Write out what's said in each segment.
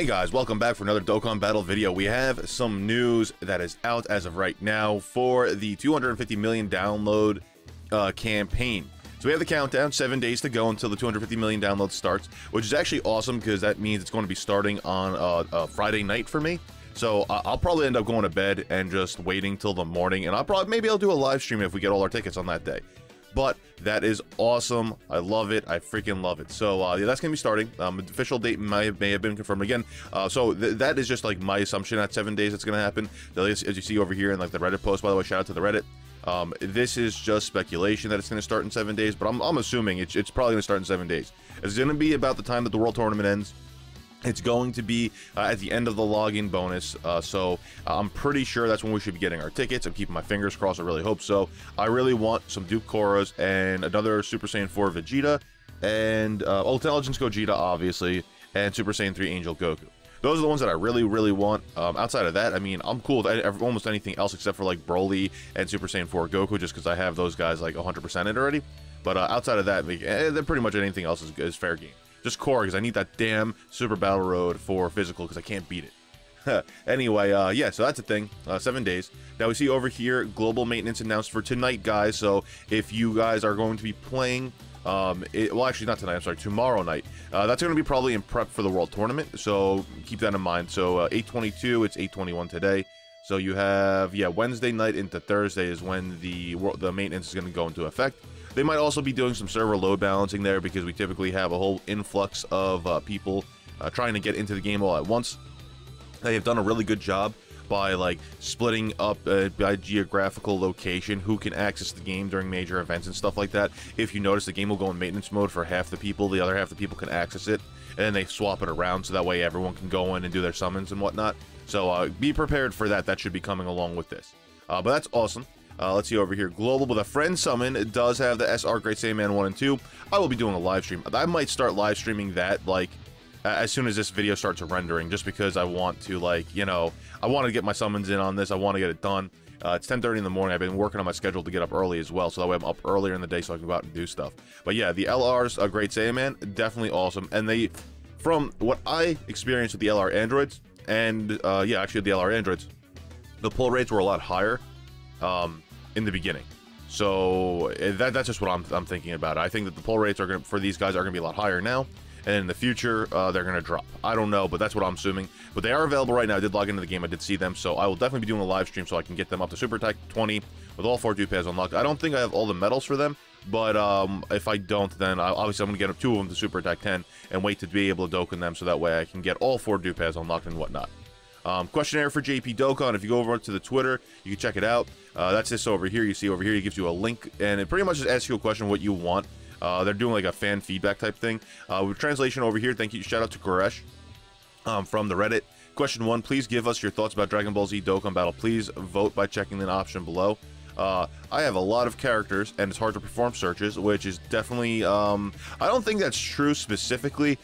Hey guys, welcome back for another Dokkan Battle video. We have some news that is out as of right now for the 250 million download campaign. So we have the countdown, 7 days to go until the 250 million download starts, which is actually awesome because that means it's going to be starting on Friday night for me. So I'll probably end up going to bed and just waiting till the morning, and maybe I'll do a live stream if we get all our tickets on that day. But that is awesome. I love it. I freaking love it. So yeah, that's gonna be starting. The official date may have been confirmed again. So that is just like my assumption at 7 days it's gonna happen. As you see over here in like the Reddit post, by the way, shout out to the Reddit. This is just speculation that it's gonna start in 7 days, but I'm assuming it's probably gonna start in 7 days. It's gonna be about the time that the World Tournament ends. It's going to be at the end of the login bonus, so I'm pretty sure that's when we should be getting our tickets. I'm keeping my fingers crossed. I really hope so. I really want some Duke Koras and another Super Saiyan 4 Vegeta and Ultra Instinct Gogeta, obviously, and Super Saiyan 3 Angel Goku. Those are the ones that I really, really want. Outside of that, I mean, I'm cool with almost anything else except for like Broly and Super Saiyan 4 Goku, just because I have those guys like 100%ed already. But outside of that, then pretty much anything else is fair game. Just core, because I need that damn Super Battle Road for physical, because I can't beat it. Anyway, yeah, so that's the thing. 7 days. Now we see over here, global maintenance announced for tonight, guys. So if you guys are going to be playing, well, actually not tonight, I'm sorry, tomorrow night. That's going to be probably in prep for the World Tournament, so keep that in mind. So 8:22, it's 8:21 today. So you have, yeah, Wednesday night into Thursday is when the maintenance is going to go into effect. They might also be doing some server load balancing there because we typically have a whole influx of people trying to get into the game all at once. They have done a really good job by like splitting up by geographical location who can access the game during major events and stuff like that. If you notice, the game will go in maintenance mode for half the people, the other half the people can access it, and then they swap it around so that way everyone can go in and do their summons and whatnot. So be prepared for that. That should be coming along with this. But that's awesome. Let's see over here. Global with a friend summon. It does have the LR Great Saiyaman 1 and 2. I will be doing a live stream. I might start live streaming that like as soon as this video starts rendering, just because I want to, like, you know, I want to get my summons in on this. I want to get it done. It's 10:30 in the morning. I've been working on my schedule to get up early as well, so that way I'm up earlier in the day so I can go out and do stuff. But yeah, the LR's a Great Saiyaman, definitely awesome. And they, from what I experienced with the LR Androids, and yeah, actually the LR Androids, the pull rates were a lot higher in the beginning. So that's just what I'm thinking about. I think that the pull rates are gonna, for these guys are going to be a lot higher now, and in the future they're going to drop. I don't know, but that's what I'm assuming. But they are available right now. I did log into the game. I did see them, so I will definitely be doing a live stream so I can get them up to Super Attack 20 with all 4 dupe pads unlocked. I don't think I have all the medals for them, but if I don't, then obviously I'm going to get up 2 of them to Super Attack 10 and wait to be able to Dokkan them so that way I can get all 4 dupe pads unlocked and whatnot. Questionnaire for JP Dokkan. If you go over to the Twitter, you can check it out. That's this over here. You see over here, it gives you a link, and it pretty much just asks you a question what you want. They're doing like a fan feedback type thing. With translation over here, thank you. Shout out to Goresh from the Reddit. Question 1, please give us your thoughts about Dragon Ball Z Dokkan Battle. Please vote by checking the option below. I have a lot of characters, and it's hard to perform searches, which is definitely, I don't think that's true specifically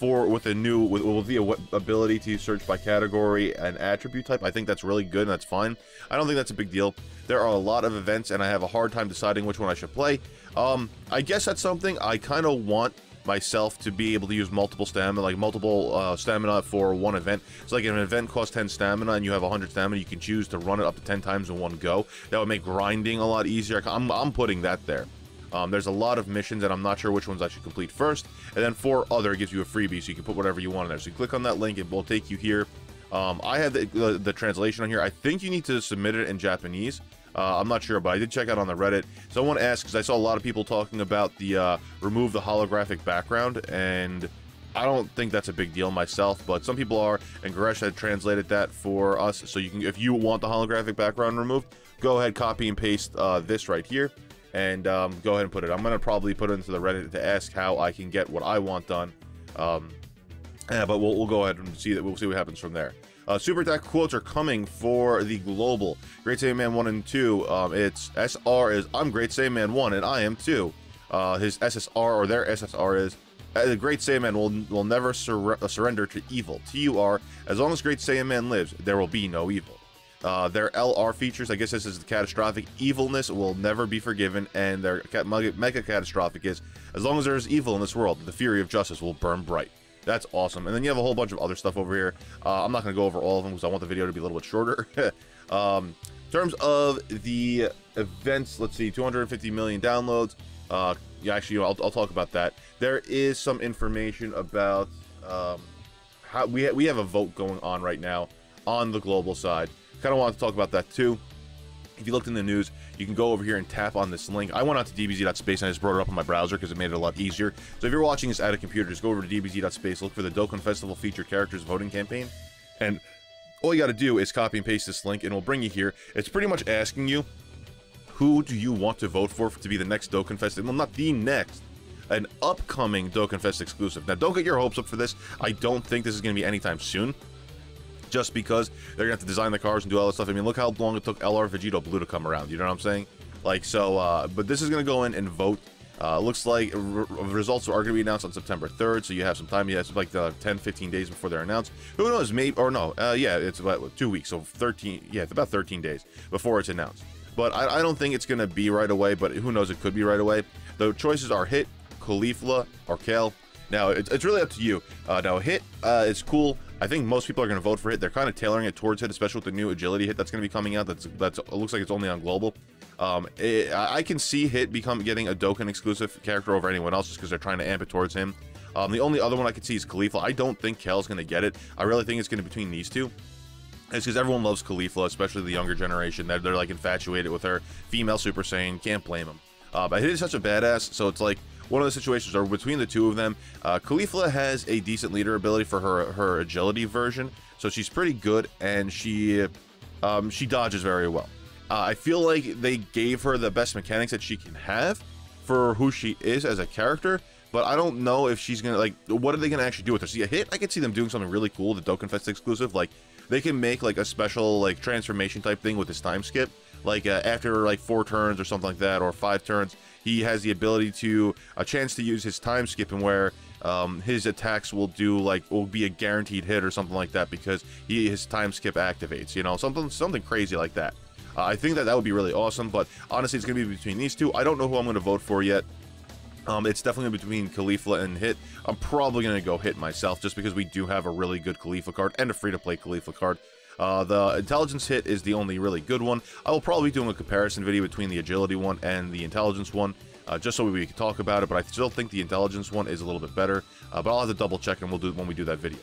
with the ability to search by category and attribute type. I think that's really good, and that's fine. I don't think that's a big deal. There are a lot of events, and I have a hard time deciding which one I should play. I guess that's something I kind of want myself to be able to use multiple stamina, like multiple stamina for one event. So like if an event costs 10 stamina and you have 100 stamina, you can choose to run it up to 10 times in one go. That would make grinding a lot easier. I'm putting that there. There's a lot of missions, and I'm not sure which ones I should complete first. And then for other, it gives you a freebie, so you can put whatever you want in there. So you click on that link, it will take you here. I have the translation on here. I think you need to submit it in Japanese. I'm not sure, but I did check out on the Reddit. So I want to ask, because I saw a lot of people talking about the remove the holographic background, and I don't think that's a big deal myself, but some people are, and Goresh had translated that for us. So you can, if you want the holographic background removed, go ahead, copy and paste this right here, and go ahead and put it. I'm going to probably put it into the Reddit to ask how I can get what I want done. Yeah, but we'll go ahead and see that. We'll see what happens from there. Super Attack quotes are coming for the global Great Saiyaman 1 and 2. It's SR is I'm Great Saiyaman 1 and I am 2. His SSR or their SSR is the Great Saiyaman will never surrender to evil. TUR, as long as Great Saiyaman lives, there will be no evil. Their LR features, I guess this is the catastrophic evilness will never be forgiven, and their mega catastrophic is as long as there is evil in this world, the fury of justice will burn bright. That's awesome. And then you have a whole bunch of other stuff over here. I'm not going to go over all of them because I want the video to be a little bit shorter. In terms of the events, let's see, 250 million downloads. Yeah, actually, I'll talk about that. There is some information about how we have a vote going on right now on the global side. Kind of want to talk about that too. If you looked in the news, you can go over here and tap on this link. I went out to dbz.space and I just brought it up on my browser because it made it a lot easier. So if you're watching this at a computer, just go over to dbz.space, look for the Dokkan Festival Featured Characters Voting Campaign, and all you got to do is copy and paste this link and it'll bring you here. It's pretty much asking you, who do you want to vote for to be the next Dokkan Fest? Well, not the next, an upcoming Dokkan Fest exclusive. Now, don't get your hopes up for this. I don't think this is going to be anytime soon, just because they're going to have to design the cars and do all that stuff. I mean, look how long it took LR Vegeta Blue to come around. You know what I'm saying? Like, so, but this is going to go in and vote. Looks like results are going to be announced on September 3rd, so you have some time. Yeah, it's like 10, 15 days before they're announced. Who knows? Maybe, or no. Yeah, it's about 2 weeks, so 13, yeah, it's about 13 days before it's announced. But I don't think it's going to be right away, but who knows? It could be right away. The choices are Hit, Caulifla, or Kale. Now, it's really up to you. Now, Hit is cool. I think most people are going to vote for Hit. They're kind of tailoring it towards Hit, especially with the new agility Hit that's going to be coming out. It looks like it's only on global. I can see Hit getting a Dokkan exclusive character over anyone else just because they're trying to amp it towards him. The only other one I could see is Caulifla. I don't think Kale's going to get it. I really think it's going to be between these two. It's because everyone loves Caulifla, especially the younger generation. They're like infatuated with her. Female Super Saiyan, can't blame them. But Hit is such a badass, so it's like one of the situations are between the two of them. Caulifla has a decent leader ability for her agility version, so she's pretty good, and she dodges very well. I feel like they gave her the best mechanics that she can have for who she is as a character, but I don't know if she's gonna, like, what are they gonna actually do with her? See, a Hit, I could see them doing something really cool, the Dokkan Fest exclusive, like, they can make like a special like transformation type thing with this time skip, like after like 4 turns or something like that, or 5 turns, he has the ability to a chance to use his time skip, and where his attacks will do like will be a guaranteed hit or something like that because his time skip activates, you know, something crazy like that. I think that would be really awesome, but honestly, it's gonna be between these two. I don't know who I'm gonna vote for yet. It's definitely between Caulifla and Hit. I'm probably going to go Hit myself, just because we do have a really good Caulifla card and a free-to-play Caulifla card. The Intelligence Hit is the only really good one. I will probably be doing a comparison video between the Agility one and the Intelligence one, just so we can talk about it, but I still think the Intelligence one is a little bit better, but I'll have to double-check and we'll do it when we do that video.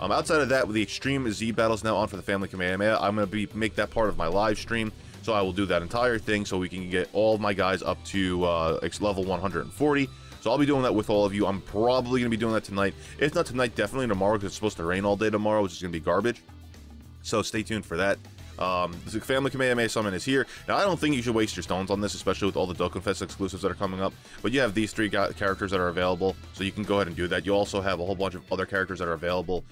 Outside of that, with the Extreme Z Battle's now on for the Family Kamehameha, I'm going to make that part of my live stream. So I will do that entire thing so we can get all of my guys up to level 140. So I'll be doing that with all of you. I'm probably going to be doing that tonight. If not tonight, definitely tomorrow, because it's supposed to rain all day tomorrow, which is going to be garbage. So stay tuned for that. The Family Kamehameha Summon is here. Now, I don't think you should waste your stones on this, especially with all the Dokkan Fest exclusives that are coming up. But you have these 3 characters that are available, so you can go ahead and do that. You also have a whole bunch of other characters that are available.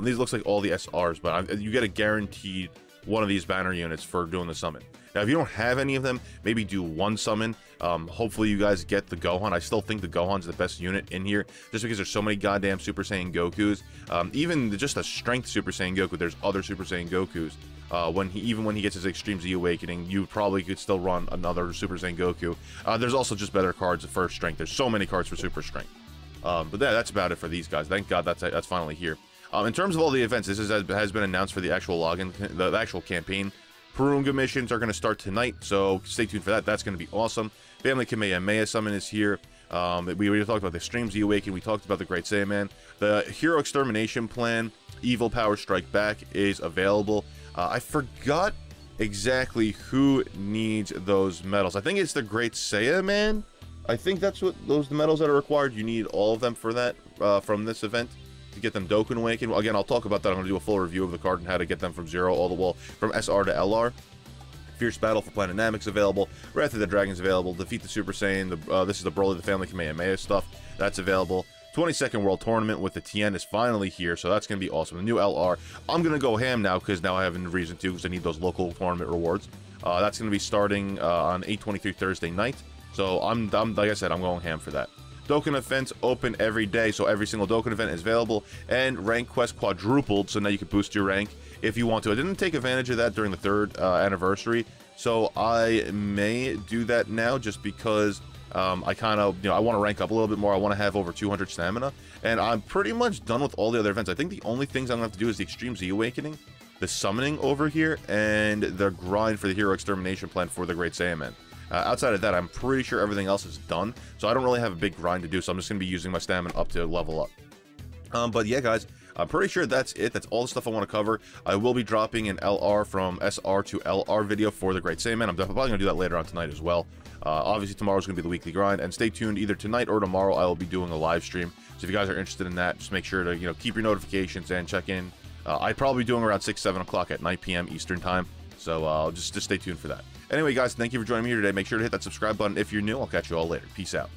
These looks like all the SRs, but you get a guaranteed one of these banner units for doing the summon. Now, if you don't have any of them, maybe do one summon. Hopefully you guys get the Gohan. I still think the Gohan's the best unit in here, just because there's so many goddamn Super Saiyan Gokus. Even just a strength Super Saiyan Goku, there's other Super Saiyan Gokus. Even when he gets his Extreme Z Awakening, you probably could still run another Super Saiyan Goku. There's also just better cards for strength. There's so many cards for super strength. But that's about it for these guys. Thank God that's finally here. In terms of all the events, this has been announced for the actual login, the actual campaign. Perunga missions are going to start tonight, so stay tuned for that. That's going to be awesome. Family Kamehameha Summon is here. We already talked about the Extreme Z Awakening. We talked about the Great Saiyaman. The Hero Extermination Plan, Evil Power Strike Back is available. I forgot exactly who needs those medals. I think it's the Great Saiyaman. I think that's what those medals that are required. You need all of them for that from this event. To get them Dokkan Awaken. Again, I'll talk about that. I'm going to do a full review of the card and how to get them from zero all the way from SR to LR. Fierce Battle for Planet Namek available. Wrath of the Dragons available. Defeat the Super Saiyan. This is the Broly, the Family Kamehameha stuff. That's available. 22nd World Tournament with the Tien is finally here, so that's going to be awesome. The new LR. I'm going to go ham now because now I have a reason to because I need those local tournament rewards. That's going to be starting on 8/23 Thursday night. So I'm like I said, I'm going ham for that. Dokkan events open every day, so every single Dokkan event is available, and rank quest quadrupled, so now you can boost your rank if you want to. I didn't take advantage of that during the 3rd anniversary, So I may do that now just because I kind of, I want to rank up a little bit more. I want to have over 200 stamina. And I'm pretty much done with all the other events. I think the only things I'm going to have to do is the Extreme Z Awakening, the Summoning over here, and the grind for the Hero Extermination Plan for the Great Saiyaman. Outside of that, I'm pretty sure everything else is done. So I don't really have a big grind to do. So I'm just going to be using my stamina up to level up. But yeah, guys, I'm pretty sure that's it. That's all the stuff I want to cover. I will be dropping an LR from SR to LR video for the Great Saiyaman. I'm probably going to do that later on tonight as well. Obviously, tomorrow's going to be the weekly grind. And stay tuned. Either tonight or tomorrow, I will be doing a live stream. So if you guys are interested in that, just make sure to, keep your notifications and check in. I'd probably be doing around 6, 7 o'clock at 9 p.m. Eastern time. So just stay tuned for that. Anyway, guys, thank you for joining me here today. Make sure to hit that subscribe button if you're new. I'll catch you all later. Peace out.